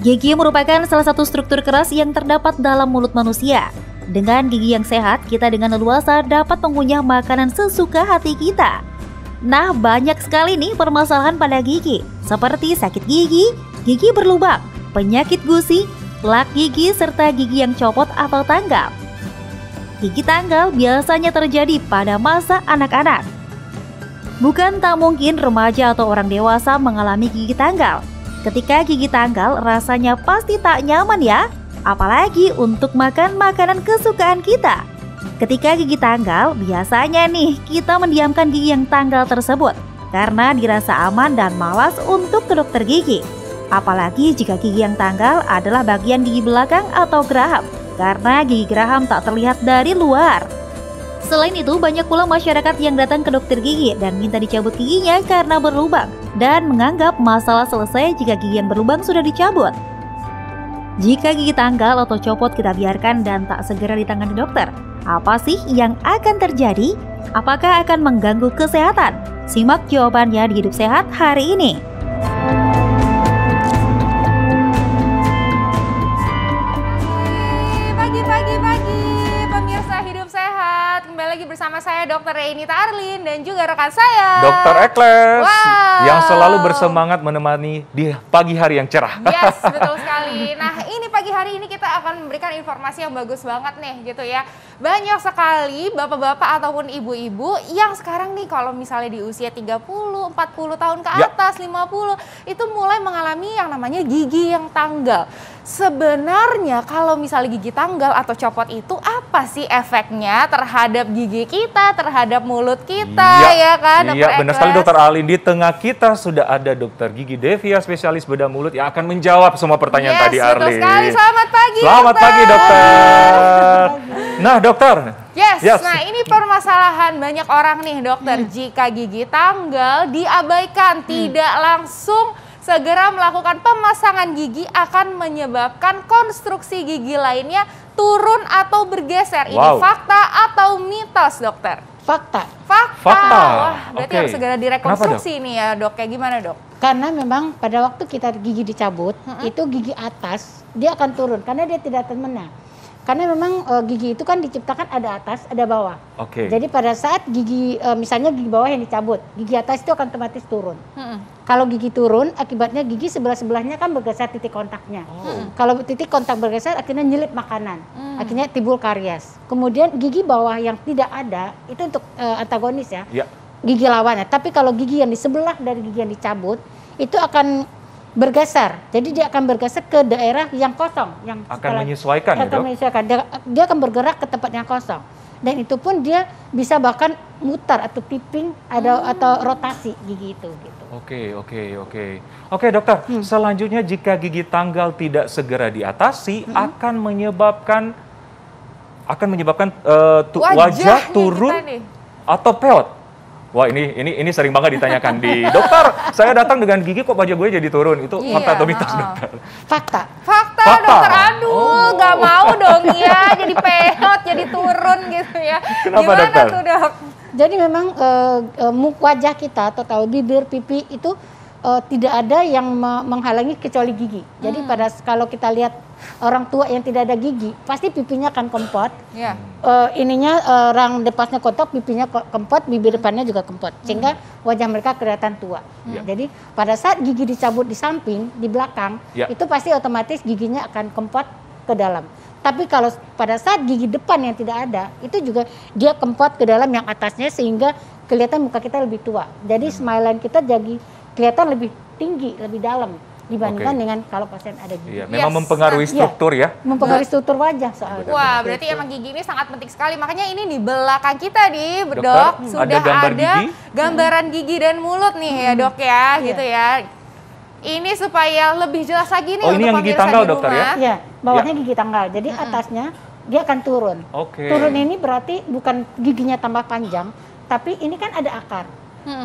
Gigi merupakan salah satu struktur keras yang terdapat dalam mulut manusia. Dengan gigi yang sehat, kita dengan leluasa dapat mengunyah makanan sesuka hati kita. Nah, banyak sekali nih permasalahan pada gigi, seperti sakit gigi, gigi berlubang, penyakit gusi, plak gigi, serta gigi yang copot atau tanggal. Gigi tanggal biasanya terjadi pada masa anak-anak. Bukan tak mungkin remaja atau orang dewasa mengalami gigi tanggal. Ketika gigi tanggal, rasanya pasti tak nyaman ya, apalagi untuk makan makanan kesukaan kita. Ketika gigi tanggal, biasanya nih kita mendiamkan gigi yang tanggal tersebut karena dirasa aman dan malas untuk ke dokter gigi. Apalagi jika gigi yang tanggal adalah bagian gigi belakang atau geraham, karena gigi geraham tak terlihat dari luar. Selain itu, banyak pula masyarakat yang datang ke dokter gigi dan minta dicabut giginya karena berlubang, dan menganggap masalah selesai jika gigi yang berlubang sudah dicabut. Jika gigi tanggal atau copot kita biarkan dan tak segera ditangani dokter, apa sih yang akan terjadi? Apakah akan mengganggu kesehatan? Simak jawabannya di Hidup Sehat hari ini. Lagi bersama saya Dr. Renita Arlin dan juga rekan saya Dr. Ekles, yang selalu bersemangat menemani di pagi hari yang cerah. Yes, betul sekali. Nah, ini pagi hari ini kita akan memberikan informasi yang bagus banget nih gitu ya. Banyak sekali bapak-bapak ataupun ibu-ibu yang sekarang nih kalau misalnya di usia 30, 40 tahun ke atas, 50 itu mulai mengalami yang namanya gigi yang tanggal. Sebenarnya kalau misalnya gigi tanggal atau copot itu apa sih efeknya terhadap gigi kita, terhadap mulut kita, ya kan? Iya, benar sekali Dokter Arlin. Di tengah kita sudah ada Dokter Gigi Devia, spesialis bedah mulut yang akan menjawab semua pertanyaan tadi Arlin. Sekali. Selamat pagi. Selamat pagi Dokter. Nah Dokter. Yes, nah ini permasalahan banyak orang nih Dokter. Jika gigi tanggal diabaikan, tidak langsung segera melakukan pemasangan gigi akan menyebabkan konstruksi gigi lainnya turun atau bergeser. Ini fakta atau mitos, Dokter? Fakta. Wah, berarti harus segera direkonstruksi ini ya, Dok. Kayak gimana, Dok? Karena memang pada waktu kita gigi dicabut, itu gigi atas dia akan turun karena dia tidak termena. Karena memang gigi itu kan diciptakan ada atas, ada bawah. Jadi pada saat gigi, misalnya gigi bawah yang dicabut, gigi atas itu akan otomatis turun. Kalau gigi turun, akibatnya gigi sebelah-sebelahnya kan bergeser titik kontaknya. Kalau titik kontak bergeser, akhirnya nyelip makanan. Akhirnya timbul karies. Kemudian gigi bawah yang tidak ada, itu untuk antagonis ya. Gigi lawannya. Tapi kalau gigi yang di sebelah dari gigi yang dicabut, itu akan bergeser, jadi dia akan bergeser ke daerah yang kosong, yang akan menyesuaikan. Dia akan bergerak ke tempat yang kosong, dan itu pun dia bisa bahkan mutar atau tipping atau rotasi gigi itu. Gitu. Oke, Dokter. Selanjutnya jika gigi tanggal tidak segera diatasi, akan menyebabkan wajah turun atau peot. Wah, ini sering banget ditanyakan di dokter. Saya datang dengan gigi kok wajah gue jadi turun. Itu fakta atau mitos, Dokter? Fakta. Dokter. Aduh, gak mau dong ya jadi peot, jadi turun gitu ya. Kenapa, gimana Dokter? Tuh, Dok? Jadi memang wajah kita atau bibir, pipi itu tidak ada yang menghalangi kecuali gigi. Jadi kalau kita lihat orang tua yang tidak ada gigi, pasti pipinya akan kempot. Orang depasnya kotak, pipinya kempot, bibir depannya juga kempot, sehingga wajah mereka kelihatan tua. Jadi pada saat gigi dicabut di samping, di belakang, itu pasti otomatis giginya akan kempot ke dalam. Tapi kalau pada saat gigi depan yang tidak ada, itu juga dia kempot ke dalam yang atasnya sehingga kelihatan muka kita lebih tua. Jadi smile line kita jadi kelihatan lebih tinggi, lebih dalam dibandingkan dengan kalau pasien ada gigi. Memang mempengaruhi struktur ya. Mempengaruhi struktur wajah soalnya. Wah, berarti emang gigi ini sangat penting sekali. Makanya ini di belakang kita nih, Dok, sudah ada gambaran gigi dan mulut nih ya, Dok ya, gitu ya. Ini supaya lebih jelas lagi nih. Oh, ini yang gigi tanggal, Dokter ya? Iya, bawahnya gigi tanggal. Jadi atasnya dia akan turun. Turun ini berarti bukan giginya tambah panjang, tapi ini kan ada akar.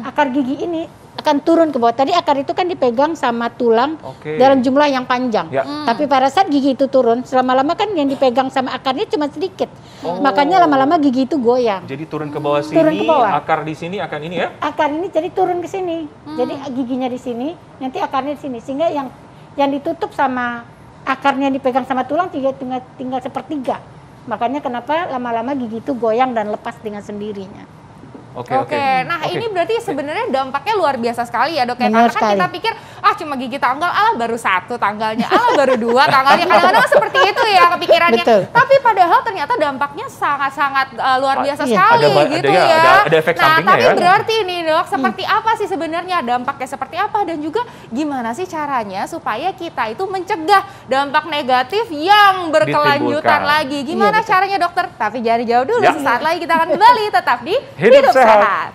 Akar gigi ini akan turun ke bawah. Tadi akar itu kan dipegang sama tulang dalam jumlah yang panjang. Tapi pada saat gigi itu turun, lama-lama kan yang dipegang sama akarnya cuma sedikit. Makanya lama-lama gigi itu goyang. Jadi turun ke bawah sini, turun ke bawah. Akar di sini, akar ini ya? Akar ini jadi turun ke sini. Jadi giginya di sini, nanti akarnya di sini. Sehingga yang yang ditutup sama akarnya dipegang sama tulang tinggal sepertiga. Makanya kenapa lama-lama gigi itu goyang dan lepas dengan sendirinya. Oke. Nah, ini berarti sebenarnya dampaknya luar biasa sekali ya, Dok. Karena kan kita pikir, ah cuma gigi tanggal, baru satu tanggalnya, baru dua tanggalnya. Kadang-kadang seperti itu ya kepikirannya. Betul. Tapi padahal ternyata dampaknya sangat-sangat luar biasa sekali gitu ya. Ada efek sampingnya ya. Nah, tapi berarti ini, Dok, seperti apa sih sebenarnya dampaknya seperti apa? Dan juga gimana sih caranya supaya kita itu mencegah dampak negatif yang berkelanjutan lagi. Gimana caranya, Dokter? Tapi jangan jauh dulu, sesaat lagi kita akan kembali tetap di Hidup Sehat.